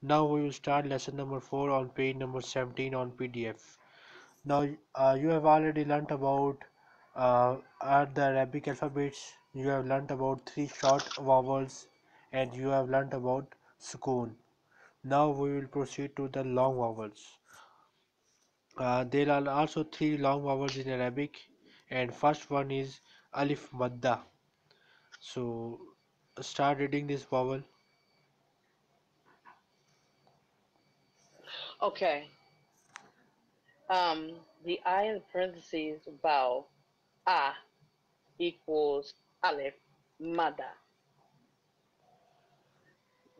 Now we will start lesson number 4 on page number 17 on PDF. Now you have already learnt about the Arabic alphabets, you have learnt about 3 short vowels, and you have learnt about sukun. Now we will proceed to the long vowels. There are also 3 long vowels in Arabic, and first one is Alif Madda. So start reading this vowel. Okay. The I in parentheses vowel A equals Alif Madda.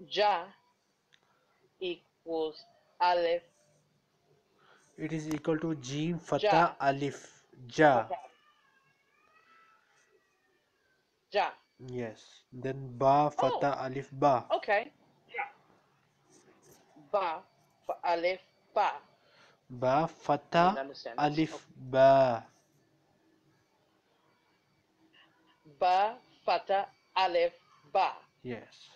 Ja equals Alif. It is equal to Jim Fatha Alif. Ja. Okay. Ja. Yes. Then Ba Fatha Alif Ba. Okay. Ja. Ba. Alif Ba. Ba Fatha Alif Ba. Ba Fatha Alif Ba. Yes.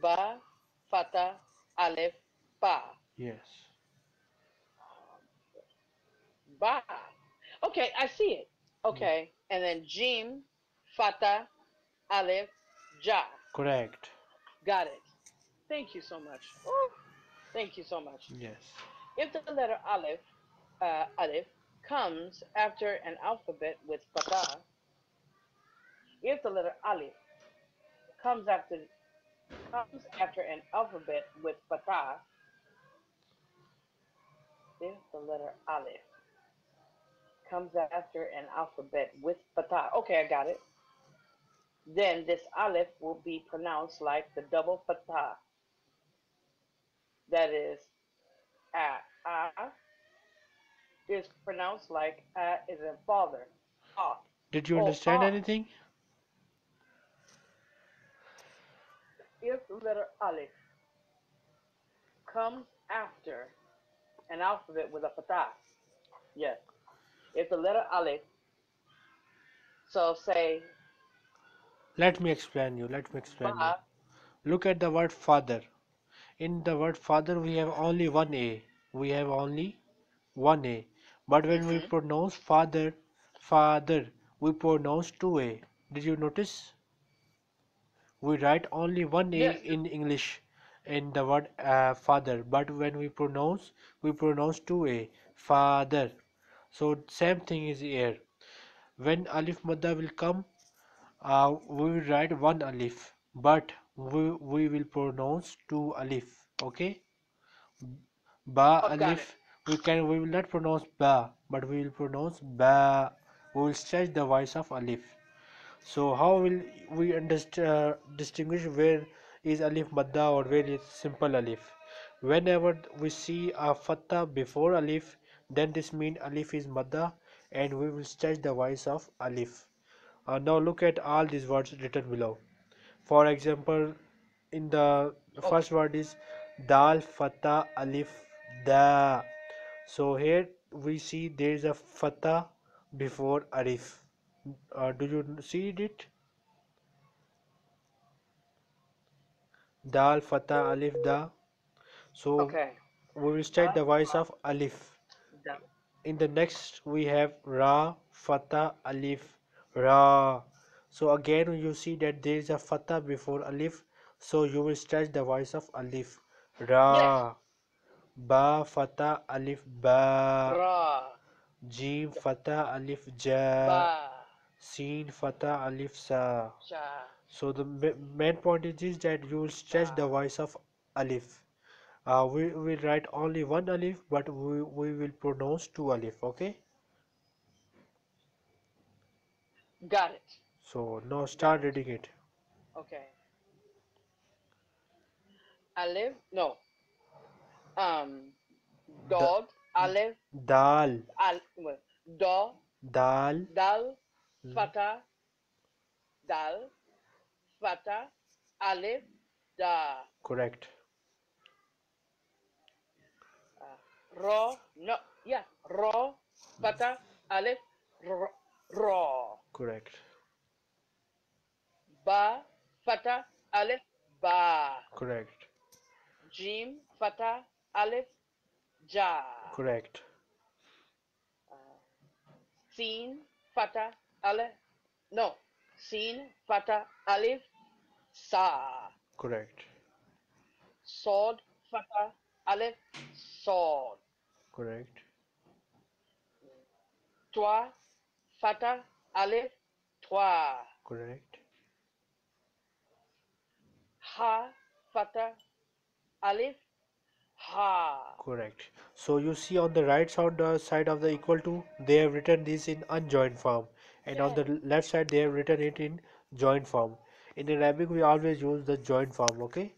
Ba Fatha Alif Ba. Yes. Ba. Okay, I see it. Okay. Yeah. And then Jim Fatha Alif Ja. Correct. Got it. Thank you so much. Ooh. Thank you so much. Yes. If the letter Alif, Alif comes after an alphabet with Fatha, if the letter Alif comes after an alphabet with Fatha, okay, I got it, then this Alif will be pronounced like the double Fatha. That is, is pronounced like is a father. Did you understand anything? If the letter Alif comes after an alphabet with a Fatha, yes. If the letter Alif, so say. Let me explain you. Look at the word father. In the word father, we have only one A. But when we pronounce father, we pronounce 2 A. Did you notice? We write only 1 A in English in the word father. But when we pronounce 2 A. Father. So same thing is here. When Alif Madda will come, we will write 1 Alif. But we will pronounce 2 Alif. Okay. Ba Alif. We will not pronounce Ba, but we will pronounce Ba. We will stretch the voice of Alif. So how will we distinguish where is Alif Madda or where is simple Alif? Whenever we see a Fatha before Alif, then this means Alif is Madda, and we will stretch the voice of Alif. Now look at all these words written below. For example, in the first word is Dal Fatha Alif Da. So here we see there is a Fatha before Alif. Do you see it? Dal Fatha Alif Da. So we will state the voice of Alif. Da. In the next we have Ra Fatha Alif Ra. So again you see that there is a Fatha before Alif, so you will stretch the voice of Alif. Ra. Yes. Ba Fatha Alif Ba. Ra. Jim Fatha Alif Ja. Ba. Seen Fatha Alif Sa. Ja. So the main point is this, that you will stretch the voice of Alif. We will write only 1 Alif, but we will pronounce 2 Alif. Okay. Got it. So now start reading it. Okay. Alif, no. Dog, Alif. Dal. Do. Dal. Dal. Fatha. Dal. Fatha. Alif. Da. Correct. Raw. No. Yeah. Raw. Fatha. Alif. Raw. Correct. Ba Fatha Alif Ba. Correct. Jim, Fatha, Alif, Ja. Correct. Sin, Fatha, Alif. No. Sin, Fatha, Alif, Sa. Correct. Sword, Fatha, Alif, Sword. Correct. Toi, Fatha, Alif, Toi. Correct. Ha, Fatha, Alif, Ha. Correct. So you see on the right side of the equal to, they have written this in unjoined form, and yeah, on the left side they have written it in joined form. In Arabic we always use the joined form. Okay.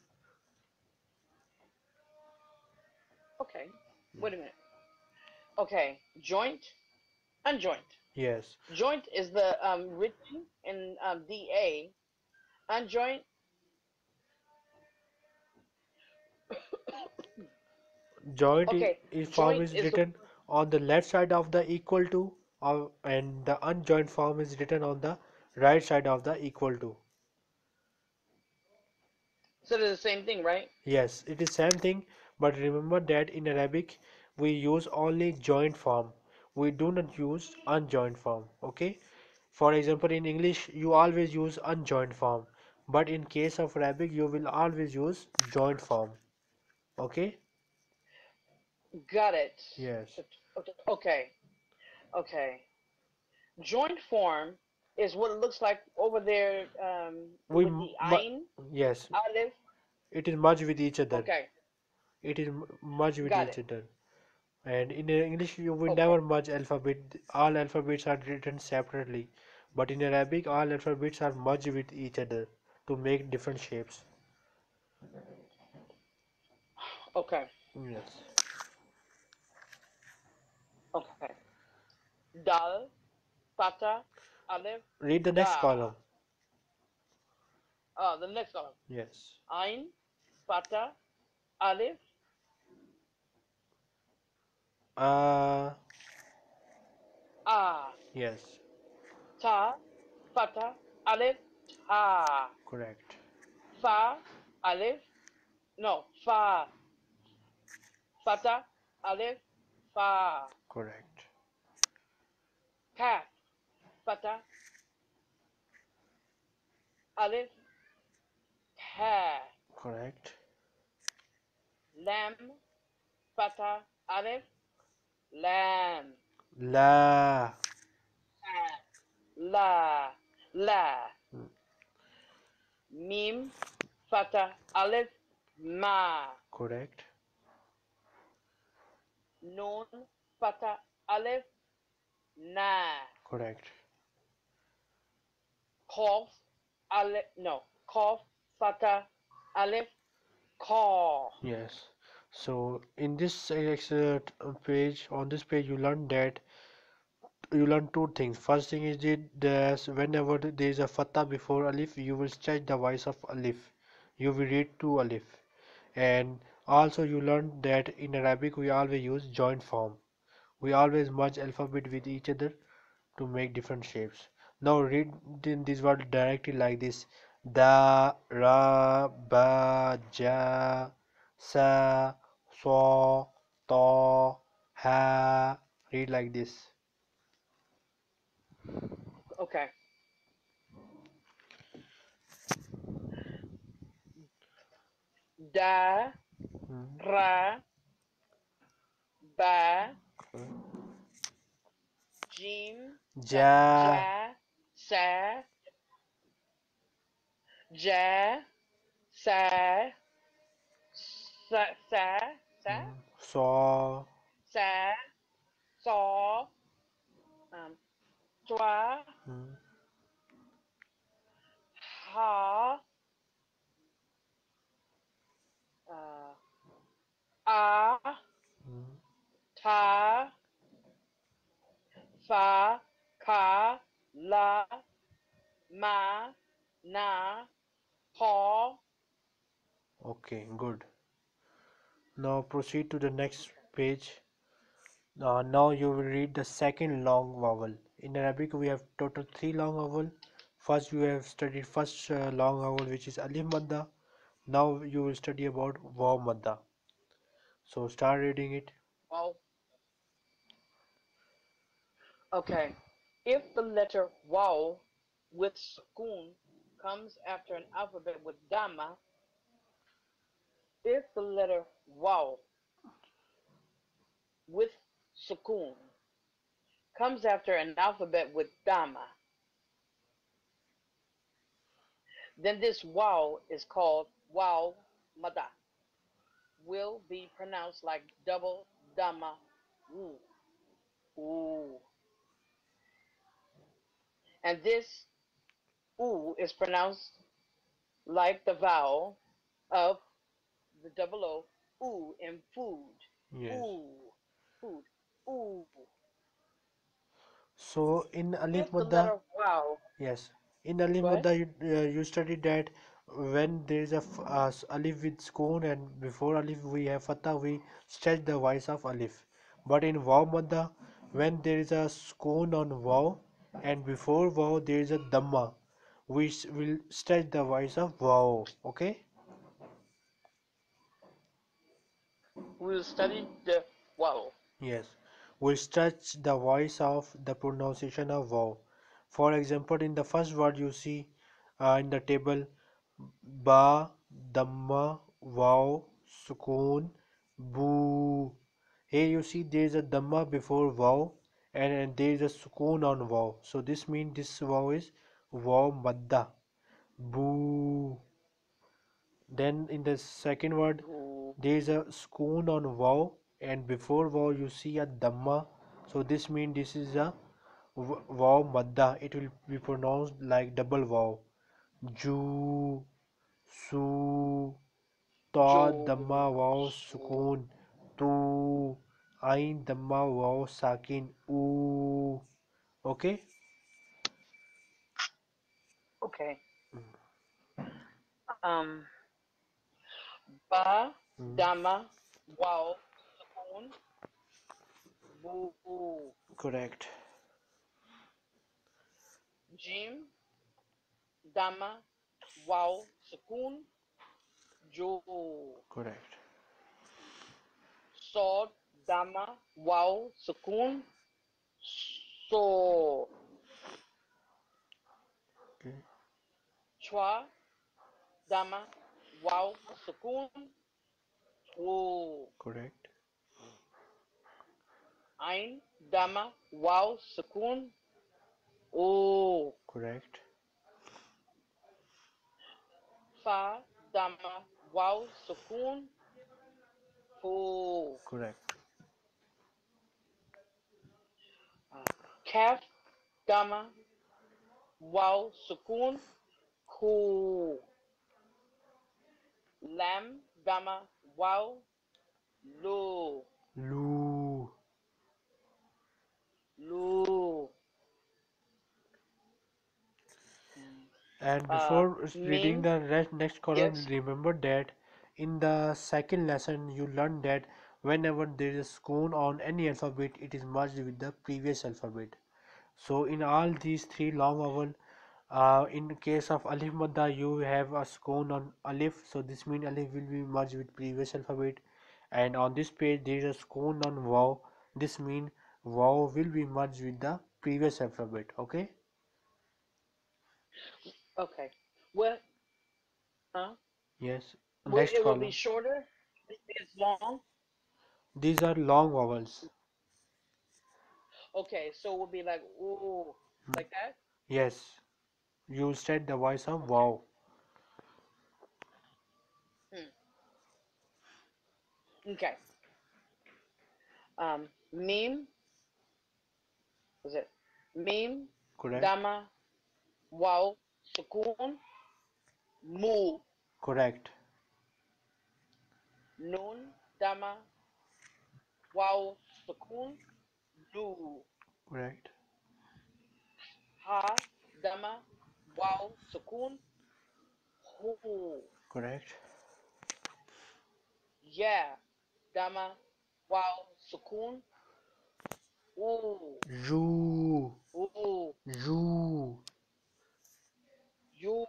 Okay. Wait a minute. Okay. Joint, unjoined. Yes. Joint is the written in DA. Unjoined. Joint, okay, is form joint is written on the left side of the equal to, and the unjoined form is written on the right side of the equal to. So it is the same thing, right? Yes, it is same thing, but remember that in Arabic we use only joint form. We do not use unjoined form. Okay. For example, in English you always use unjoined form, but in case of Arabic you will always use joint form. Okay. Got it. Yes. Okay. Okay. Joint form is what it looks like over there. With the ayn, yes, alif. It is merged with each other. Okay. It is merged with each other. And in English, you will never merge alphabet. All alphabets are written separately. But in Arabic, all alphabets are merged with each other to make different shapes. Okay. Yes. Okay. Dal, Fatha, Alif. Read the next column. The next column. Yes. Ayn, Fatha, Alif. Yes. Ta, Fatha, Alif, Ah. Correct. Fa, Alif. No. Fa, Fatha, Alif, Fa. Correct. Kaf, Fatha, Alif, Ha. Correct. Lam, Fatha, Alif, Lam. La. La. La. Mim, Fatha, Alif, Ma. Correct. Nun, Fatha, Alif, Na. Correct. Qaf, Alif, no. Qaf, Fatha, Alif, Ka. Yes. So in this page, on this page, you learn that you learn two things. First thing is that whenever there is a fatha before alif, you will stretch the voice of alif. You will read to alif. And also you learn that in Arabic we always use joint form. We always merge alphabet with each other to make different shapes. Now read this word directly like this: da, ra, ba, ja, sa, so, to, ha. Read like this. Okay. Da, ra, ba, jim, ja, sa, ja, sa, sa, sa, sa, so, sa, so, toi, ha, a, ta, fa, ka, la, ma, na, ho. Okay, good. Now proceed to the next page. Now you will read the second long vowel. In Arabic we have total 3 long vowel. First you have studied first long vowel, which is Alif Madda. Now you will study about Waw Madda. So start reading it. Wow. Okay. If the letter Waw with Sukun comes after an alphabet with Dhamma, if the letter Waw with Sukun comes after an alphabet with Dhamma, then this Waw is called Waw Madda, will be pronounced like double Dhamma woo, ooh. And this ooh is pronounced like the vowel of the double O, ooh, in food. Yes. Ooh, food, ooh. So in Alif Madda, wow. Yes, in Alif Madda you studied that when there is a Alif with Sukun and before Alif we have Fatha, we stretch the voice of Alif. But in Waw Madda, when there is a Sukun on Waw and before Waw there is a Dhamma, we will stretch the voice of Waw. Okay, we'll study the Waw. Yes, we'll stretch the voice of the pronunciation of Waw. For example, in the first word you see in the table, Ba, Dhamma, Waw, Sukun, Boo. Here you see there is a Dhamma before Waw and there is a Sukun on Waw. So this means this Waw is Waw Madda. Boo. Then in the second word, there is a Sukun on Waw and before Waw you see a Dhamma. So this means this is a Waw Madda. It will be pronounced like double Waw. Ju, Su, Ta, Dhamma, Waw, Sukun, Tu, Ain, Dhamma, Waw, Sakin, U. Okay? Okay. Ba, Dhamma, Waw, Sukun, Bu. Correct. Jim, Dhamma, Waw, Sukun, Jo. Correct. Sod, Dhamma, Waw, Sukun, So. Okay. Chwa, Dhamma, Waw, Sukun, Wo. Correct. Ain, Dhamma, Waw, Sukun, O. Correct. Fa, Dhamma, Waw, Sukun, Fu. Correct. Kaf, Dhamma, Waw, Sukun, Ku. Lam, Dhamma, Waw, Lu. Lu. Lu. And before reading the next column, yes, remember that in the second lesson you learned that whenever there is a Sukun on any alphabet, it is merged with the previous alphabet. So in all these three long vowels, in case of Alif Madda, you have a Sukun on Alif, so this means Alif will be merged with previous alphabet. And on this page there is a Sukun on Waw, this means Waw will be merged with the previous alphabet. Okay. Okay. Well, yes. Next column. Will it be shorter? It's long. These are long vowels. Okay, so it will be like ooh, like that. Yes. You said the voice of Waw. Okay. Mim. Was it Mim? Correct. Dhamma, Waw, Sukun, Mu. Correct. Nun, Dhamma, Waw, Sukun, Lu. Correct. Ha, Dhamma, Waw, Sukun, Hu. Correct. Ya, Dhamma, Waw, Sukun, U. Ju. U. Ju. You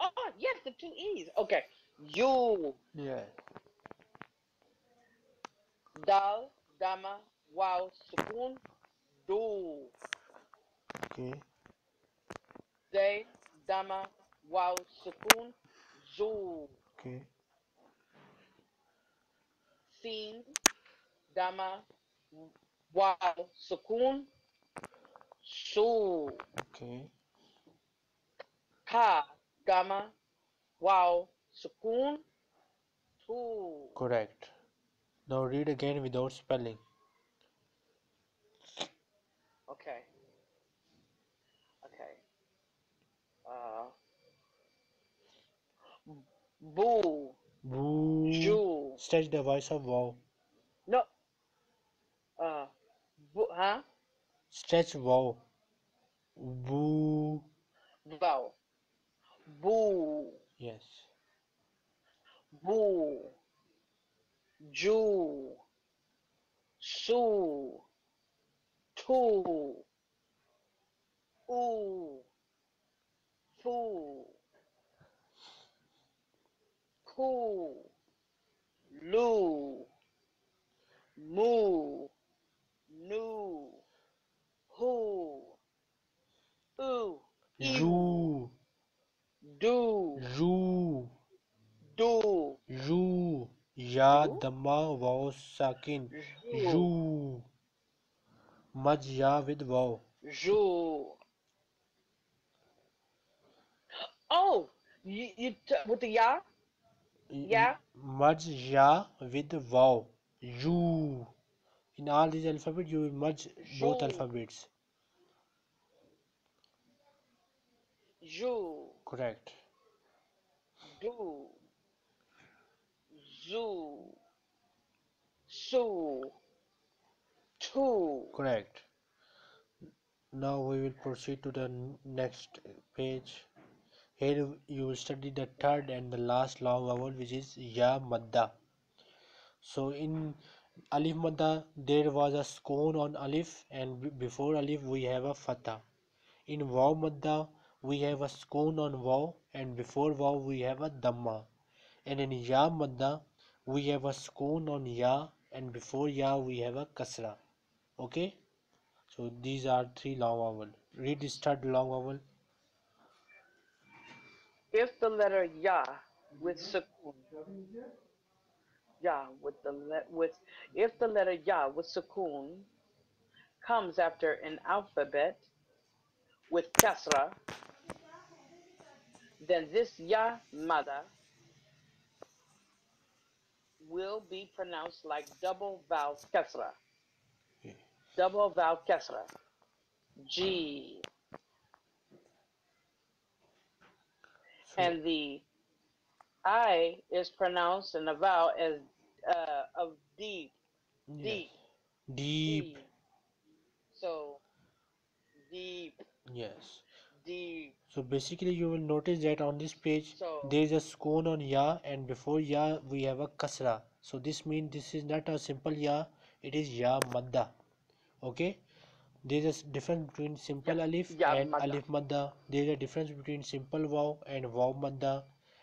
are, yes, the two E's. Okay. You. Yeah. Dal, Dhamma, Waw, Sukun, Do. Okay. They, Dhamma, Waw, Sukun, Zu. Okay. Sin, Dhamma, Waw, Sukun, Su. Okay. Ka, Dhamma, Waw, Sukun, Tu. Correct. Now read again without spelling. Okay. Okay. Boo. Boo. Ju. Stretch the voice of wow. No. Boo, huh? Stretch wow. Boo. Wow. Boo. Yes. Boo. Ju. Su. Tu. U. Fu. Ku. Lu. Mu. Nu. Hu. U. Ju. Du. Ju. Du. Ju. Ya Dhamma Waw Sakin. Ju. Maj ya with wow. Ju. Oh, you with the ya? Yeah. Merge ya with wow. You. In all these alphabets, you will merge both alphabets. You. Correct. Do. Zu. Su. Tu. Correct. Now we will proceed to the next page. Here you will study the third and the last long vowel, which is Ya Madda. So in Alif Madda there was a sukun on Alif, and before Alif we have a Fatha. In Waw Madda we have a sukun on Waw, and before Waw we have a Dhamma. And in Ya Madda we have a sukun on Ya, and before Ya we have a Kasra. Okay. So these are three long vowels. Read this third long vowel. If the letter ya with sukun, if the letter ya with sukun comes after an alphabet with kasra, then this ya madda will be pronounced like double vowel kasra. Double vowel kasra. G. And the I is pronounced in the vowel as of deep. Yes. Deep. Deep. So deep. Yes. Deep. So basically you will notice that on this page there is a sukun on ya, and before ya we have a kasra. So this means this is not a simple ya, it is ya madda. Okay. There is a difference between simple alif and alif madda. There is a difference between simple waw and waw madda,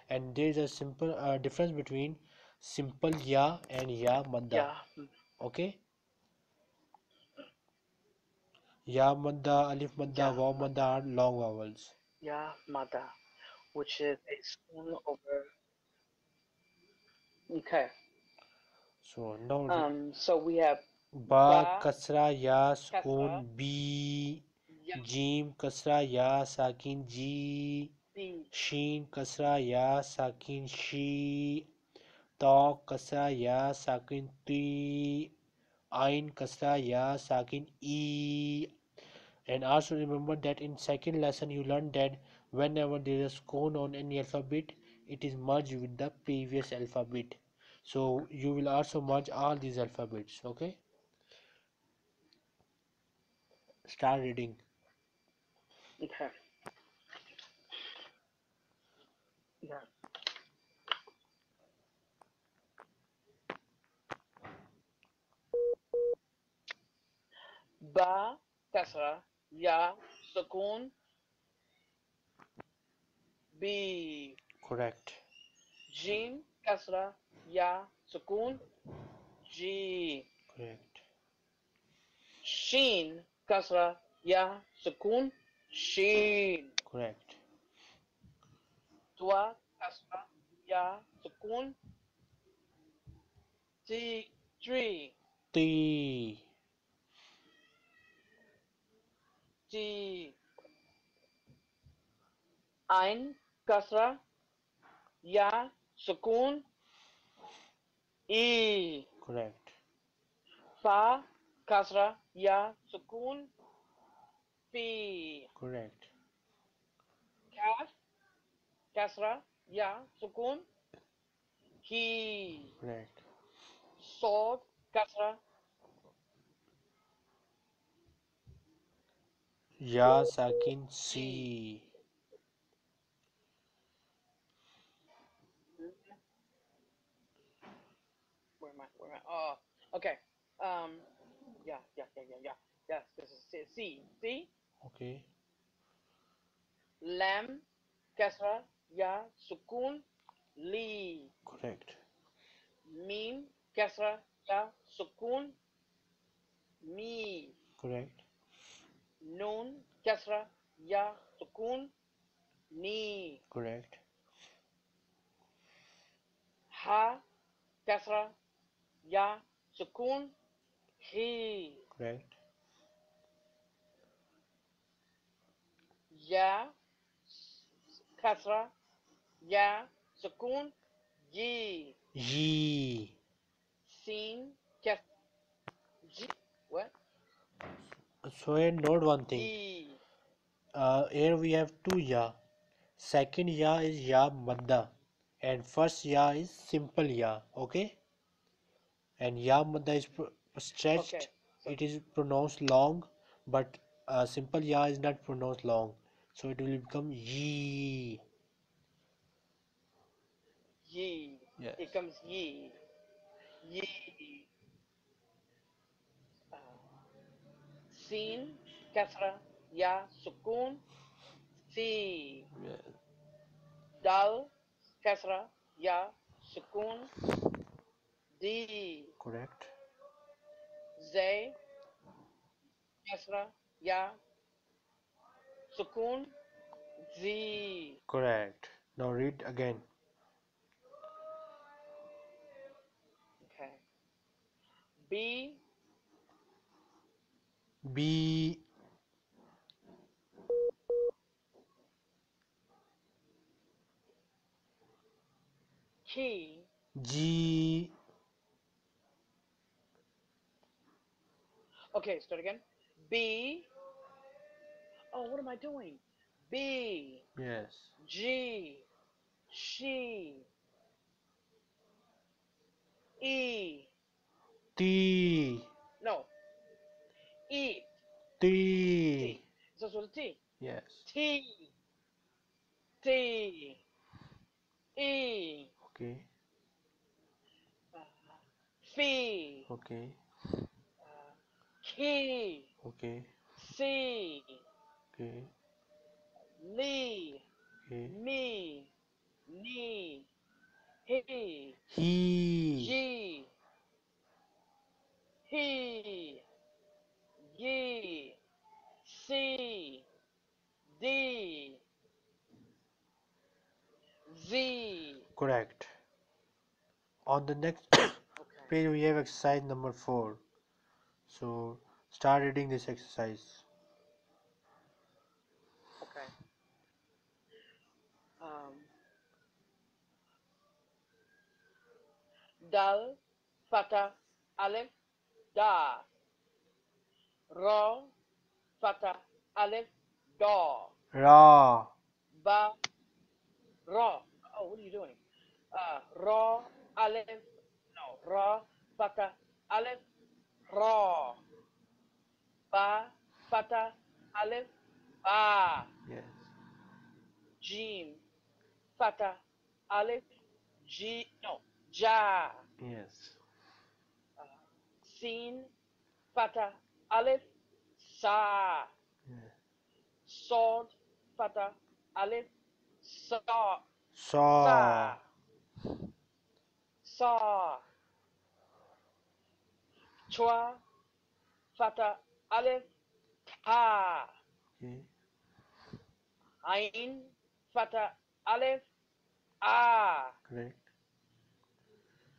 and there is a simple difference between simple ya and ya madda. Yeah. Okay. Ya madda, alif madda, waw madda are long vowels. Ya madda, which is a spoon over. Okay. So now. So we have. Ba kasra ya sukun b, jim kasra ya sakin ji, shin kasra ya sakin shi, ta kasra ya sakin ti, ain kasra ya sakin e. And also remember that in second lesson you learned that whenever there is a sukun on any alphabet, it is merged with the previous alphabet. So you will also merge all these alphabets. Okay. Start reading. Okay. Yeah. Ba kasra ya sukun b. Correct. Jim, Kasra, Ya, Sukun, Ji. Correct. Sheen, Kasra, Ya, Sukun, Sheen. Correct. Twa, Kasra, Ya, Sukun, Ti, Tree. Ti. Ti. Ain, Kasra, Ya, Sukun, E. Correct. Fa, Kasra, Ya, Sukun, P. Correct. Kaf, Kasra, Ya, Sukun, Ki. Correct. Sod, Kasra, Ya, Sakin, Si. Okay. Yes, this is C. C. Okay. Lam, Kasra, Ya, Sukun, Li. Correct. Mim, Kasra, Ya, Sukun, Mi. Correct. Nun, Kasra, Ya, Sukun, Ni. Correct. Ha, Kasra, Ya, Sukun, He. Correct. Ya, Kasra, Ya, Sukun, Ye. Ye. Sin, Kasra, Ye. What? So here note one thing. Ye. Here we have two Ya. Second Ya is Ya Madda, and first Ya is simple Ya. Okay. And Ya Madda is stretched, okay. So it is pronounced long, but simple Ya is not pronounced long, so it will become Ye. Ye. Yes. It comes Ye. Ye. Sin, Kasra, Ya, Sukun, Si. Yes. Dal, Kasra, Ya, Sukun, D. Correct. Zay, Kasra, Ya, Sukun, Z. Correct. Now read again. Okay. B. B. G. G. Okay, start again. B. Oh, what am I doing? B. Yes. G. She. E. T. No. E. T. It's also the T. Yes. T. T. E. Okay. F. Okay. He. Okay. See. Okay. Lee. Okay. Me. Knee. He. He. Ye. He. Ye. See. D. Z. Correct. On the next okay. Page we have exercise number 4. So start reading this exercise. Okay. Dal, Fatha, Alif, Da. Ra, Fatha, Alif, Da. Ra. Ba, Ra. Oh, what are you doing? Ra, Alif, no. Ra, Fatha, Alif, Ra. Ba, Fatha, Alif, Ba. Yes. Jim, Fatha, Alif, G, no, Ja. Yes. Sin, Fatha, Alif, Sa. Yes. Sod, Fatha, Alif, Sa. Sa. Sa. Sa, Chwa, Fatha, Alif, Ha. Ain, Fatha, Alif, A. Correct.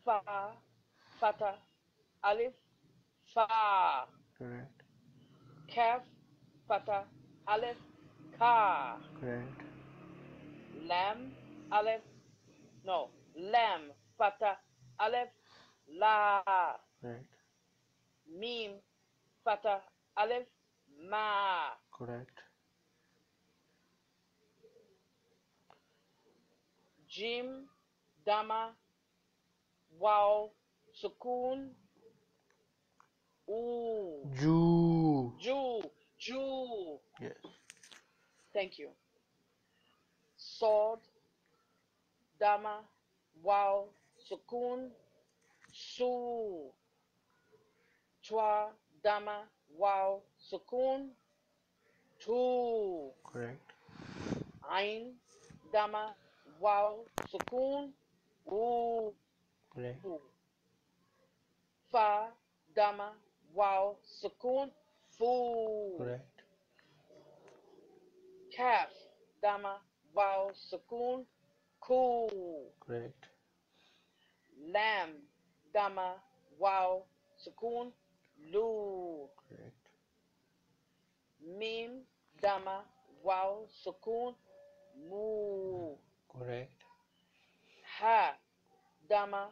Fa, Fatha, Alif, Fa. Correct. Kaf, Fatha, Alif, Ka. Correct. Lam, Alif, no. Lam, Fatha, Alif, La. Correct. Mim, Fatha, Alif, Ma. Correct. Jim, Dhamma, Waw, Sukun, Oo. Ju. Yes. Thank you. Sword, Dhamma, Waw, Sukun, Su. Chwa, Dhamma, Waw, Sukun, Tu. Correct. Ain, Dhamma, Waw, Sukun, U. Correct. Fa, Dhamma, Waw, Sukun, Fu. Correct. Kaf, Dhamma, Waw, Sukun, Ku. Correct. Lam, Dhamma, Waw, Sukun, Lu. Correct. Mim, Dhamma, Waw, Sukun, Mu. Correct. Ha, Dhamma,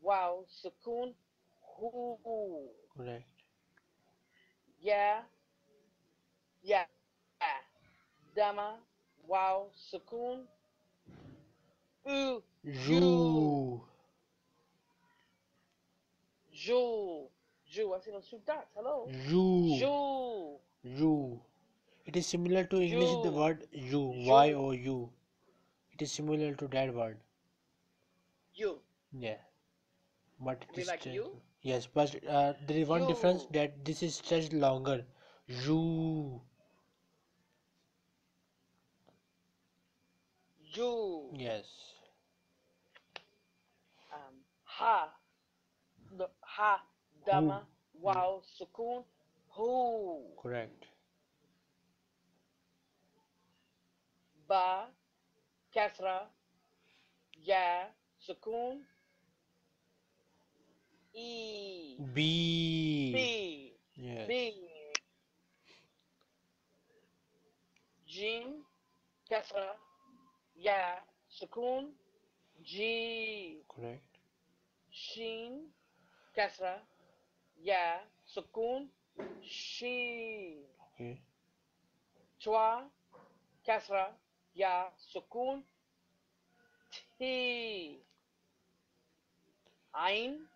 Waw, Sukun, Hu. Correct. Yeah. Dhamma, Waw, Sukun, U. Ju. I've seen those two dots. Hello. Ju. It is similar to English the word you. You. It is similar to that word. You. Yeah. But it is like you? Yes, but there is one difference that this is stretched longer. You. Yes. Ha. The Ha, Dhamma, Waw, Sukun, Hu. Correct. Ba, Kasra, Ya, Sukun, E. B. Yes. B. Jim, Kasra, Ya, Sukun, G. Correct. Shin, Kasra, Ya, Sukun, Shi. Okay. Chwa, Kasra, Ya, Sukun, Ti. Ain,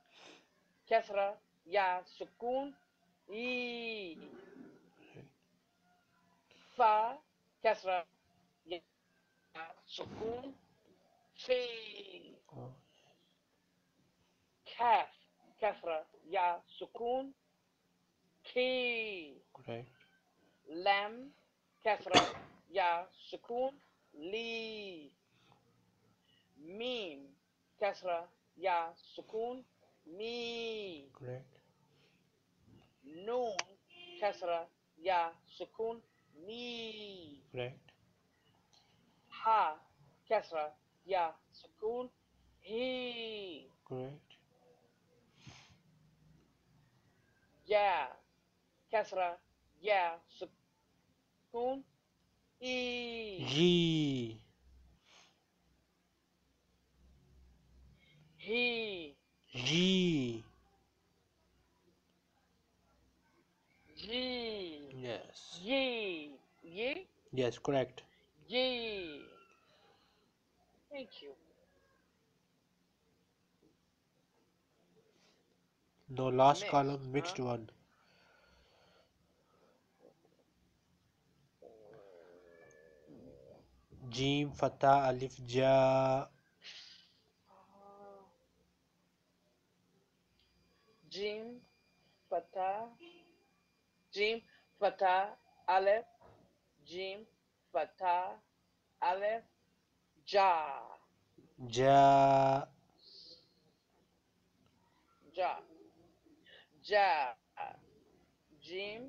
Kasra, Ya, Sukun, E. Fa, Kasra, Ya, Sukun, Fi. Kaf, Kasra, Ya, Sukun, Ki. Correct. Lam, Kasra, Ya, Sukun, Li. Mim, Kasra, Ya, Sukun, Mi. Correct. Noon, Kasra, Ya, Sukun, Ni. Correct. Ha, Kasra, Ya, Sukun, He. Correct. Ya, Kasra, Ya, Sukun, E. G. He. G. Yes. Ye. Yes, correct. Ye. Thank you. The last column, mixed one. Jim, Fatha, Alif, Ja. Jim, Fatha, Alif, Jim, Fatha, Alif, Ja. ja. Ja. Jim.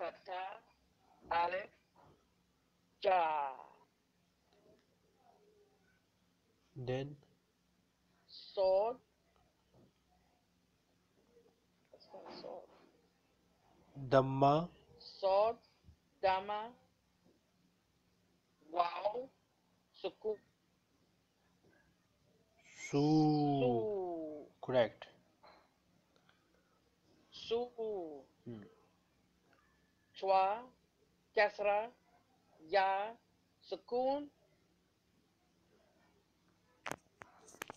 Fatha. Alif. Ja. Then. Sword. That's not sword. Dhamma. Sword. Dhamma. Wow. Sukun. Su. Correct. Su. Chwa. Kasra. Ya. Sukun.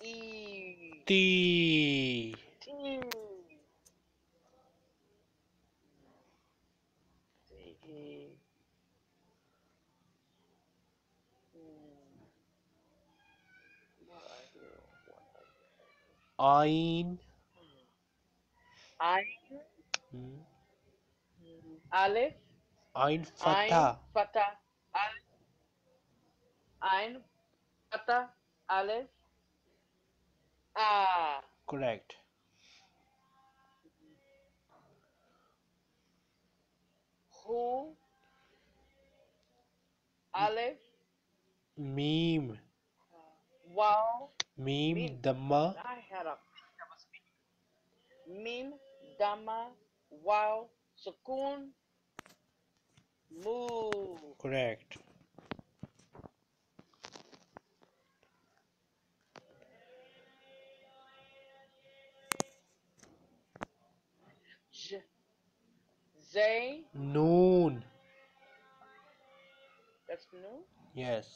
E. T. T. Ain. Ain. Alif. Ain Fatha. Ain Fatha. Alif. Ah. Correct. Who? Alif. Meme. Wow. Meme, Dhamma. I had a Meme, Dhamma, Wow, Sukun, Moo. Correct. Zay. Noon. That's noon? Yes.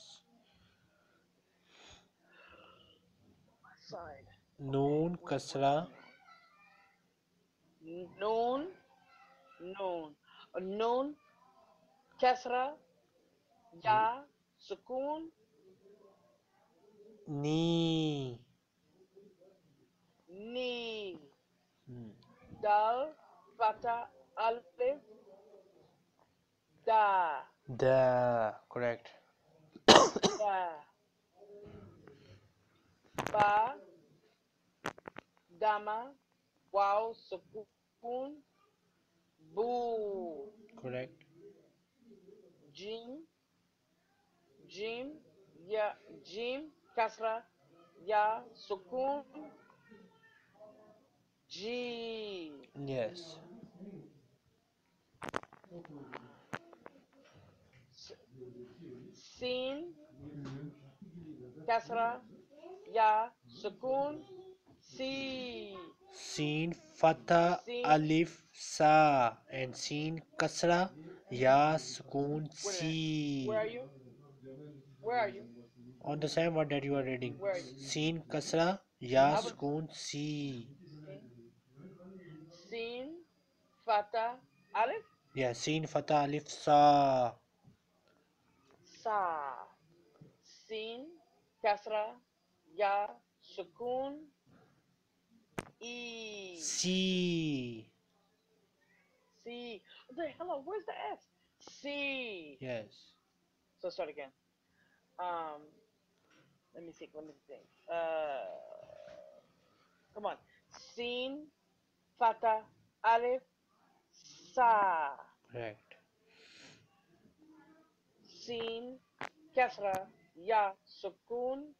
Noon, Kasra. Noon, noon, Kasra, Ya, Sukun, Ni, Dal, Fatha, Alif, Da, correct. Da. Ba, Dhamma, Wow, Sukun, Boo. Correct. Jim, Ya, Jim, Kasra, Ya, Sukun, G. Yes. Sin, Kasra, Ya, Sukun, C. Sin, Fatha, Alif, Sa. And Sin, Kasra, Ya, Sukun, C. Where are you? Where are you? On the same word that you are reading. Sin, Kasra, Ya, Sukun, C. Sin, Fatha, Alif? Yeah, Sin, Fatha, Alif, Sa. Sa. Sin, Kasra, Ya, Sukun, E. C. Hello, where's the S? C. Yes. So start again. Let me think. Come on. Sin, Fatha, Alif, Sa. Right. Sin, Kasra, Ya, Sukun,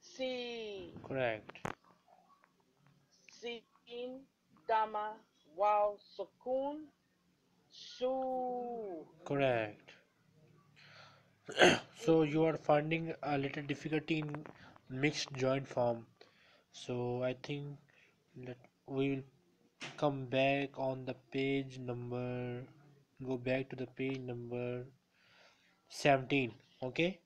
C. Correct. Sin, Dhamma, Wow, Sukun, Su. Correct. So you are finding a little difficulty in mixed joint form. So I think we will come back on the page number. Go back to the page number 17. Okay.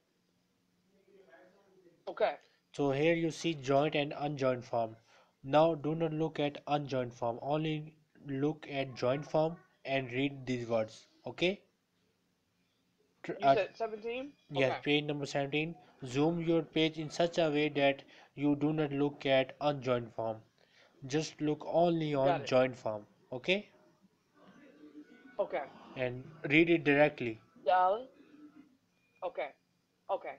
Okay. So here you see joint and unjoint form. Now do not look at unjoined form, only look at joint form and read these words. Okay. You said 17? Yes, okay. Page number 17. Zoom your page in such a way that you do not look at unjoined form. Just look only on joint form. Okay. Okay. And read it directly. Dal. Okay. Okay.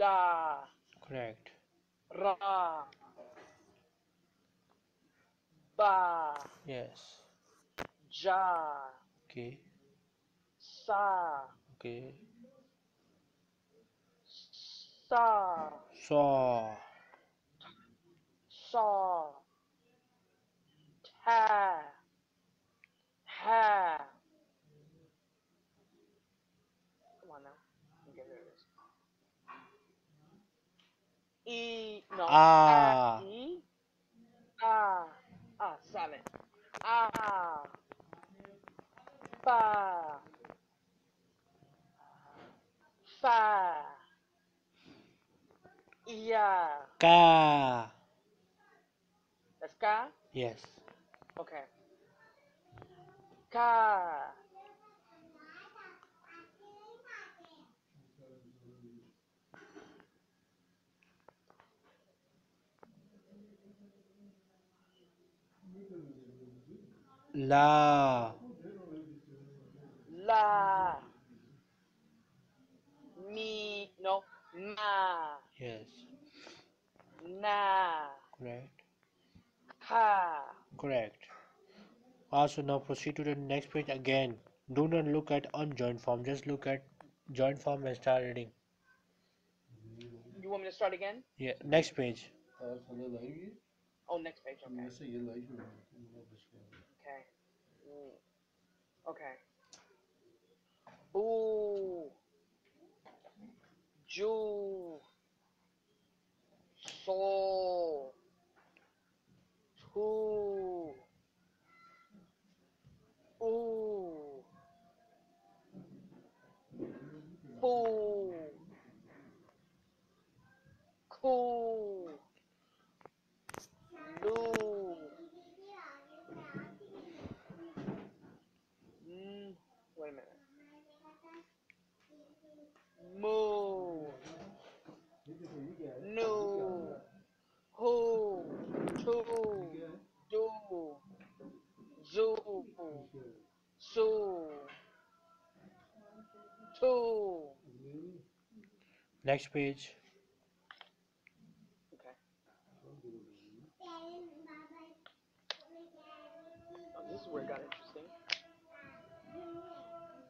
Da. Correct. Ra. Ba. Yes. Ja. Okay. Sa. Okay. Sa. Sa. Sa. Ha. Ha. Come on now. Get rid of this. E. No. Ah. E. Ah. Ah. Silent. Ah. Ba. Fa. Iya. Ka. That's ka? Yes. Okay. Ka. La. La. Mi. No. Ma. Yes. Na. Correct. Ka. Correct. Also, now proceed to the next page again. Do not look at unjoined form. Just look at joined form and start reading. You want me to start again? Yeah. Next page. Oh, next page. Okay. Okay. Okay. Boo. Ju. So. Who? Ooh. Boo. Cool. Loo. Wait a minute. Moo. Noo. Who? Two. Do. Zoo. So. So. Next page. Okay. Oh, this is where it got interesting.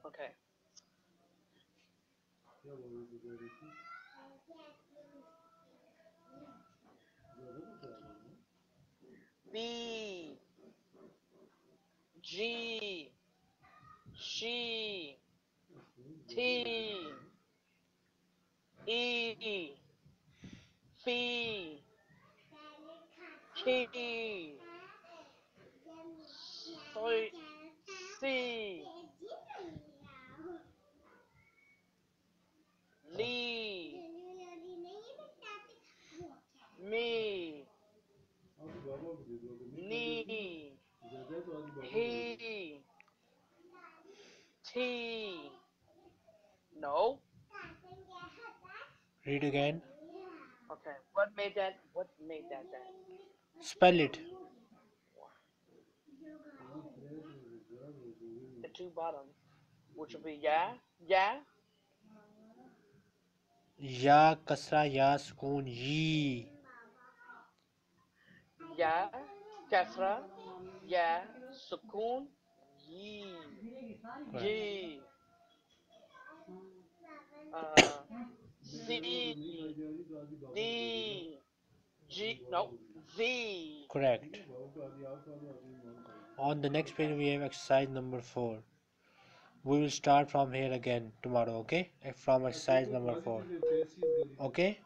Okay. B. G. She. T. E. Fee. Key. C. Lee. Me. Nee. He. T. No. Read again. Okay. What made that? What made that? That? Spell it. The two bottoms, which will be ya, ya. Ya kasra ya sukun yi. Ya kasra ya sukun yi. G. C. D. G. No. Z. Correct. On the next page we have exercise number 4. We will start from here again tomorrow, okay? From exercise number 4. Okay?